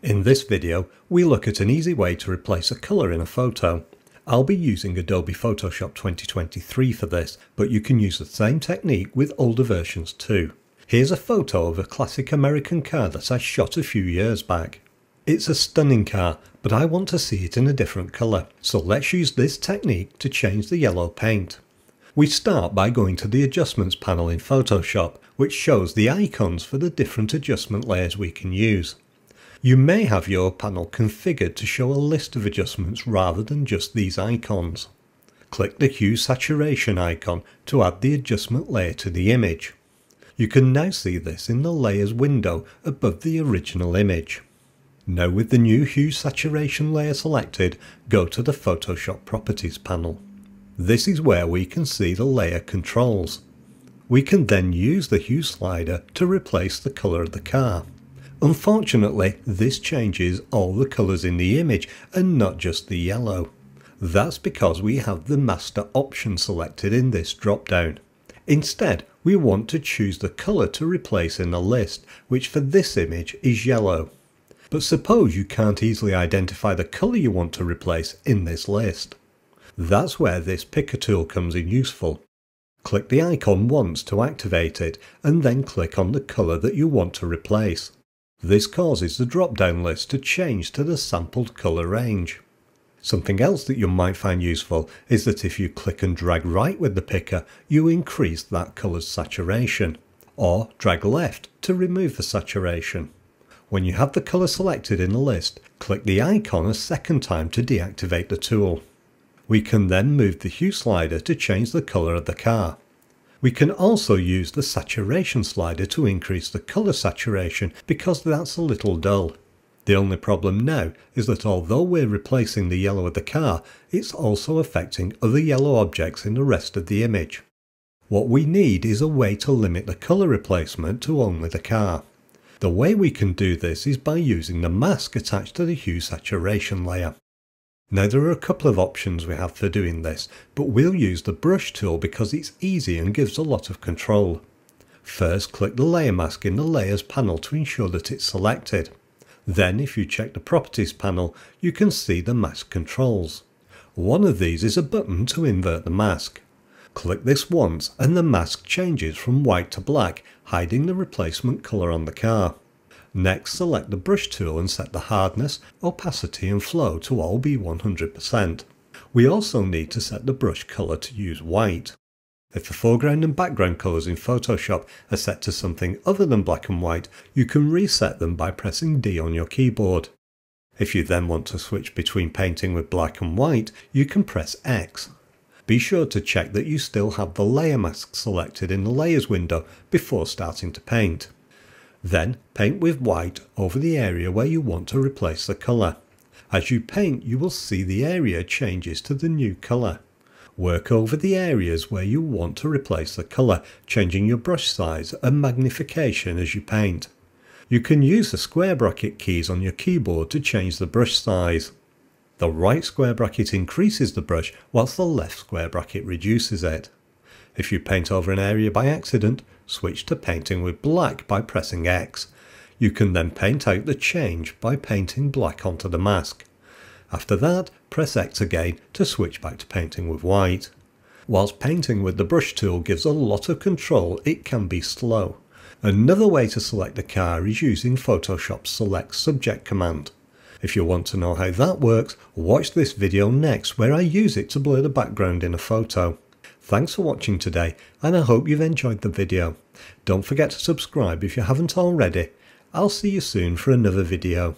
In this video, we look at an easy way to replace a colour in a photo. I'll be using Adobe Photoshop 2023 for this, but you can use the same technique with older versions too. Here's a photo of a classic American car that I shot a few years back. It's a stunning car, but I want to see it in a different colour, so let's use this technique to change the yellow paint. We start by going to the Adjustments panel in Photoshop, which shows the icons for the different adjustment layers we can use. You may have your panel configured to show a list of adjustments rather than just these icons. Click the Hue/Saturation icon to add the adjustment layer to the image. You can now see this in the Layers window above the original image. Now with the new Hue/Saturation layer selected, go to the Photoshop Properties panel. This is where we can see the layer controls. We can then use the hue slider to replace the colour of the car. Unfortunately, this changes all the colours in the image and not just the yellow. That's because we have the master option selected in this drop-down. Instead, we want to choose the colour to replace in the list, which for this image is yellow. But suppose you can't easily identify the colour you want to replace in this list. That's where this picker tool comes in useful. Click the icon once to activate it, and then click on the colour that you want to replace. This causes the drop-down list to change to the sampled colour range. Something else that you might find useful is that if you click and drag right with the picker, you increase that colour's saturation, or drag left to remove the saturation. When you have the colour selected in the list, click the icon a second time to deactivate the tool. We can then move the hue slider to change the colour of the car. We can also use the saturation slider to increase the colour saturation because that's a little dull. The only problem now is that although we're replacing the yellow of the car, it's also affecting other yellow objects in the rest of the image. What we need is a way to limit the colour replacement to only the car. The way we can do this is by using the mask attached to the Hue/Saturation layer. Now there are a couple of options we have for doing this, but we'll use the brush tool because it's easy and gives a lot of control. First, click the layer mask in the Layers panel to ensure that it's selected. Then if you check the Properties panel, you can see the mask controls. One of these is a button to invert the mask. Click this once and the mask changes from white to black, hiding the replacement colour on the car. Next, select the brush tool and set the hardness, opacity and flow to all be 100%. We also need to set the brush colour to use white. If the foreground and background colours in Photoshop are set to something other than black and white, you can reset them by pressing D on your keyboard. If you then want to switch between painting with black and white, you can press X. Be sure to check that you still have the layer mask selected in the Layers window before starting to paint. Then paint with white over the area where you want to replace the colour. As you paint, you will see the area changes to the new colour. Work over the areas where you want to replace the colour, changing your brush size and magnification as you paint. You can use the square bracket keys on your keyboard to change the brush size. The right square bracket increases the brush, whilst the left square bracket reduces it. If you paint over an area by accident, switch to painting with black by pressing X. You can then paint out the change by painting black onto the mask. After that, press X again to switch back to painting with white. Whilst painting with the brush tool gives a lot of control, it can be slow. Another way to select the car is using Photoshop's Select Subject command. If you want to know how that works, watch this video next where I use it to blur the background in a photo. Thanks for watching today, and I hope you've enjoyed the video. Don't forget to subscribe if you haven't already. I'll see you soon for another video.